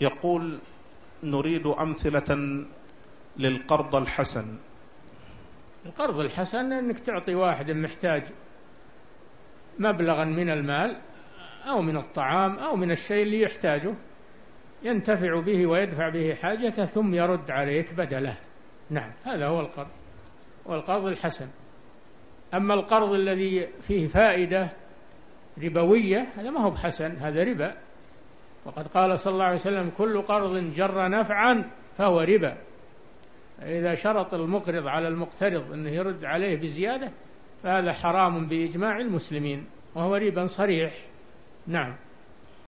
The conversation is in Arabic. يقول نريد أمثلة للقرض الحسن. القرض الحسن أنك تعطي واحد محتاج مبلغا من المال أو من الطعام أو من الشيء اللي يحتاجه، ينتفع به ويدفع به حاجته ثم يرد عليك بدله. نعم، هذا هو القرض، والقرض الحسن. أما القرض الذي فيه فائدة ربوية هذا ما هو بحسن، هذا ربا. وقد قال صلى الله عليه وسلم: كل قرض جر نفعا فهو ربا. إذا شرط المقرض على المقترض أنه يرد عليه بزيادة فهذا حرام بإجماع المسلمين، وهو ربا صريح. نعم.